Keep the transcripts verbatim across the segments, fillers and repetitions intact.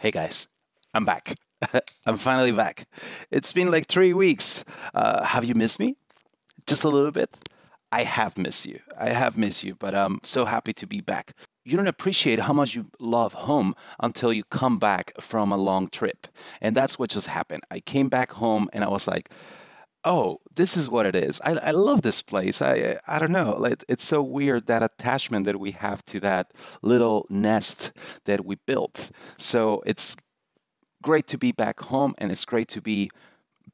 Hey guys, I'm back. I'm finally back. It's been like three weeks. Uh, have you missed me? Just a little bit? I have missed you. I have missed you, but I'm so happy to be back. You don't appreciate how much you love home until you come back from a long trip. And that's what just happened. I came back home and I was like, oh, this is what it is. I, I love this place. I I don't know. Like, it's so weird, that attachment that we have to that little nest that we built. So it's great to be back home, and it's great to be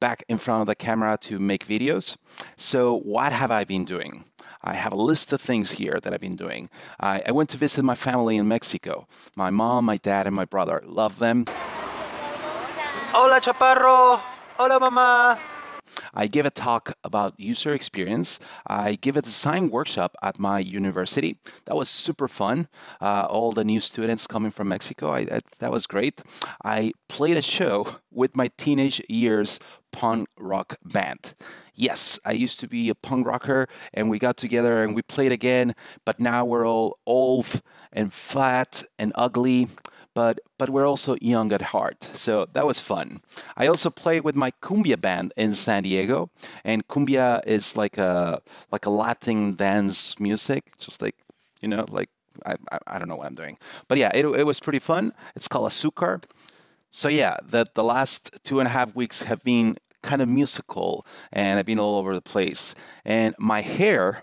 back in front of the camera to make videos. So what have I been doing? I have a list of things here that I've been doing. I, I went to visit my family in Mexico. My mom, my dad, and my brother. Love them. Hola, Chaparro. Hola, Mama. I give a talk about user experience. I give a design workshop at my university. That was super fun. Uh, all the new students coming from Mexico, I, I, that was great. I played a show with my teenage years punk rock band. Yes, I used to be a punk rocker, and we got together and we played again, but now we're all old and fat and ugly. But, but we're also young at heart, so that was fun. I also played with my cumbia band in San Diego, and cumbia is like a like a Latin dance music, just like, you know, like, I, I, I don't know what I'm doing. But yeah, it, it was pretty fun. It's called Azúcar. So yeah, the, the last two and a half weeks have been kind of musical, and I've been all over the place. And my hair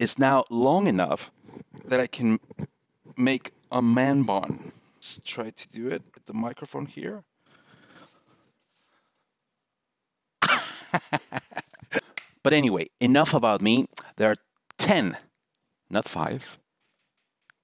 is now long enough that I can make a man bun. Let's try to do it with the microphone here. But anyway, enough about me. There are ten, not five,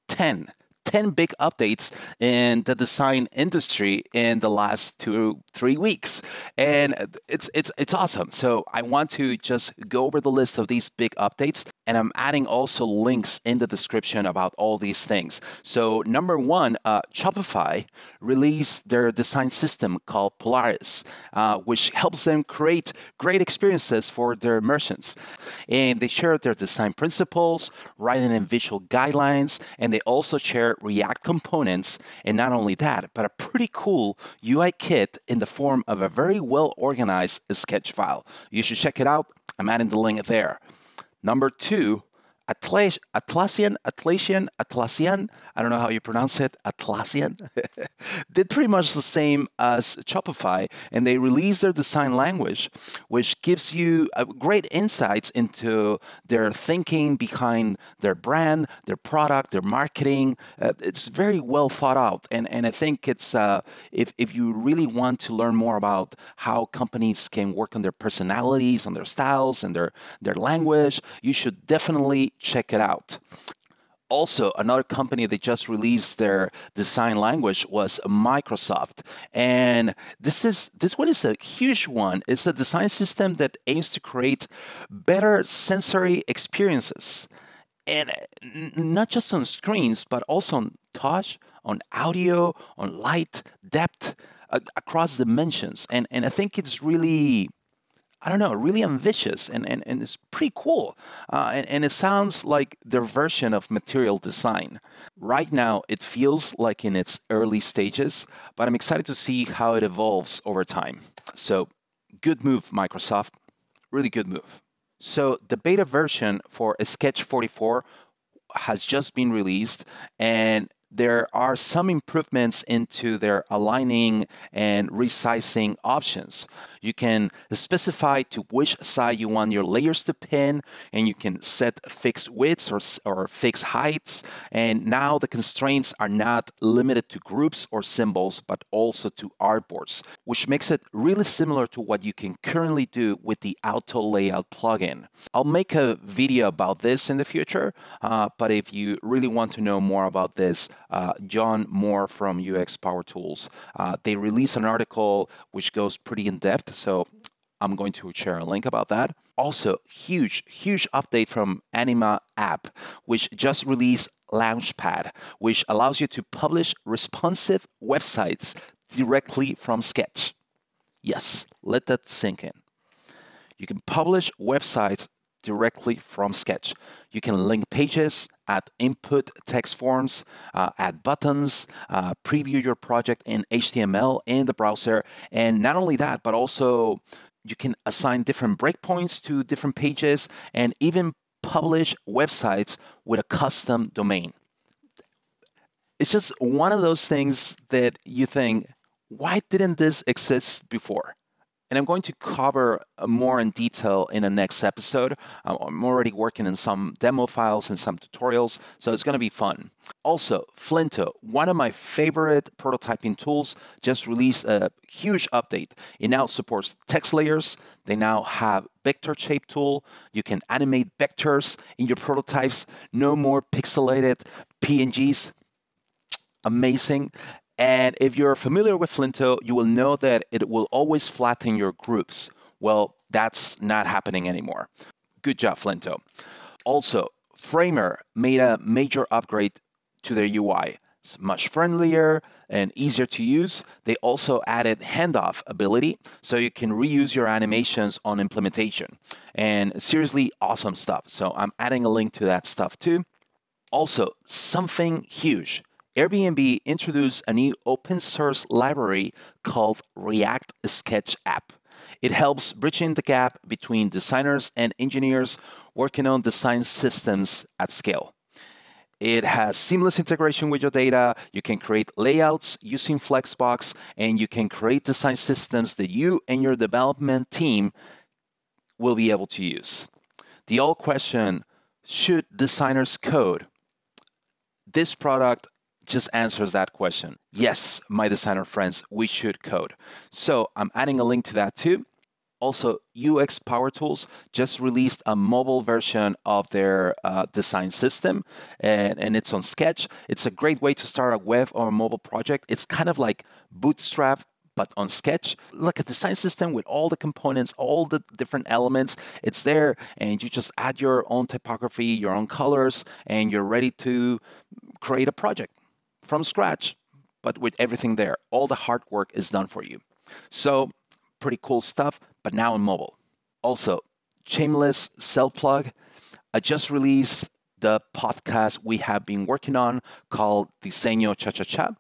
ten. ten big updates in the design industry in the last two, three weeks. And it's, it's, it's awesome. So I want to just go over the list of these big updates. And I'm adding also links in the description about all these things. So number one, uh, Shopify released their design system called Polaris, uh, which helps them create great experiences for their merchants. And they shared their design principles, writing and visual guidelines, and they also share React components, and not only that, but a pretty cool U I kit in the form of a very well-organized sketch file. You should check it out. I'm adding the link there. Number two, Atlassian, Atlassian, Atlassian, I don't know how you pronounce it, Atlassian, did pretty much the same as Shopify, and they released their design language, which gives you great insights into their thinking behind their brand, their product, their marketing. Uh, it's very well thought out, and, and I think it's, uh, if, if you really want to learn more about how companies can work on their personalities, on their styles, and their, their language, you should definitely check it out. Also, another company that just released their design language was Microsoft. And this is this one is a huge one. It's a design system that aims to create better sensory experiences. And not just on screens, but also on touch, on audio, on light, depth, uh, across dimensions. And, and I think it's really... I don't know, really ambitious, and, and, and it's pretty cool. Uh, and, and it sounds like their version of material design. Right now, it feels like in its early stages, but I'm excited to see how it evolves over time. So good move, Microsoft. Really good move. So the beta version for Sketch forty-four has just been released, and there are some improvements into their aligning and resizing options. You can specify to which side you want your layers to pin, and you can set fixed widths or, or fixed heights. And now the constraints are not limited to groups or symbols, but also to artboards, which makes it really similar to what you can currently do with the AutoLayout plugin. I'll make a video about this in the future, uh, but if you really want to know more about this, Uh, John Moore from U X Power Tools. Uh, they released an article which goes pretty in depth, so I'm going to share a link about that. Also, huge, huge update from Anima App, which just released Launchpad, which allows you to publish responsive websites directly from Sketch. Yes, let that sink in. You can publish websites directly from Sketch. You can link pages, add input text forms, uh, add buttons, uh, preview your project in H T M L in the browser. And not only that, but also you can assign different breakpoints to different pages and even publish websites with a custom domain. It's just one of those things that you think, why didn't this exist before? And I'm going to cover more in detail in the next episode. I'm already working in some demo files and some tutorials, so it's going to be fun. Also, Flinto, one of my favorite prototyping tools, just released a huge update. It now supports text layers. They now have vector shape tool. You can animate vectors in your prototypes. No more pixelated P N Gs. Amazing. And if you're familiar with Flinto, you will know that it will always flatten your groups. Well, that's not happening anymore. Good job, Flinto. Also, Framer made a major upgrade to their U I. It's much friendlier and easier to use. They also added handoff ability, so you can reuse your animations on implementation. And seriously, awesome stuff. So I'm adding a link to that stuff too. Also, something huge. Airbnb introduced a new open source library called React Sketch App. It helps bridging the gap between designers and engineers working on design systems at scale. It has seamless integration with your data. You can create layouts using Flexbox, and you can create design systems that you and your development team will be able to use. The old question, should designers code? This product just answers that question. Yes, my designer friends, we should code. So I'm adding a link to that too. Also, U X Power Tools just released a mobile version of their uh, design system, and, and it's on Sketch. It's a great way to start a web or a mobile project. It's kind of like Bootstrap, but on Sketch. Like a design system with all the components, all the different elements, it's there, and you just add your own typography, your own colors, and you're ready to create a project from scratch, but with everything there. All the hard work is done for you. So pretty cool stuff, but now on mobile. Also, shameless self-plug. I just released the podcast we have been working on called Diseño Cha-Cha-Cha.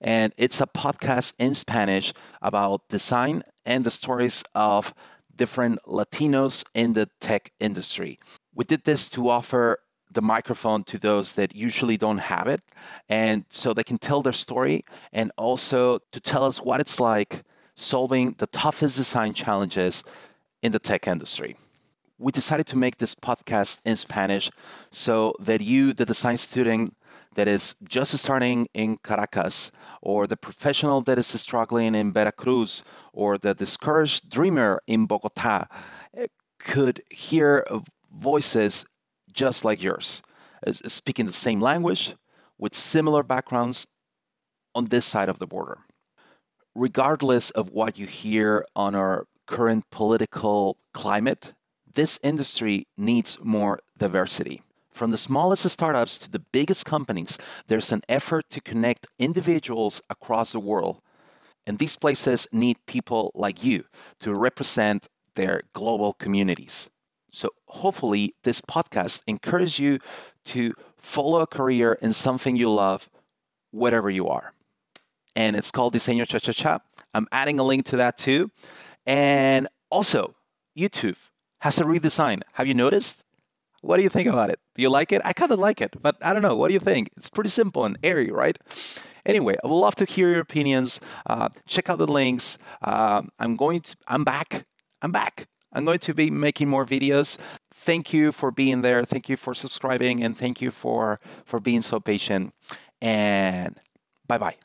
And it's a podcast in Spanish about design and the stories of different Latinos in the tech industry. We did this to offer the microphone to those that usually don't have it, and so they can tell their story, and also to tell us what it's like solving the toughest design challenges in the tech industry. We decided to make this podcast in Spanish so that you, the design student that is just starting in Caracas, or the professional that is struggling in Veracruz, or the discouraged dreamer in Bogotá, could hear voices just like yours, speaking the same language with similar backgrounds on this side of the border. Regardless of what you hear on our current political climate, this industry needs more diversity. From the smallest startups to the biggest companies, there's an effort to connect individuals across the world. And these places need people like you to represent their global communities. So hopefully this podcast encourages you to follow a career in something you love, whatever you are. And it's called Diseño Cha-Cha-Cha. I'm adding a link to that too. And also, YouTube has a redesign. Have you noticed? What do you think about it? Do you like it? I kind of like it, but I don't know. What do you think? It's pretty simple and airy, right? Anyway, I would love to hear your opinions. Uh, check out the links. Uh, I'm going to, I'm back. I'm back. I'm going to be making more videos. Thank you for being there. Thank you for subscribing, and thank you for, for being so patient. And bye-bye.